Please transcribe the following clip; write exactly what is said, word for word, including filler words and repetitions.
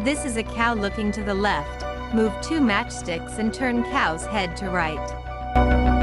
This is a cow looking to the left. Move two matchsticks and turn cow's head to right.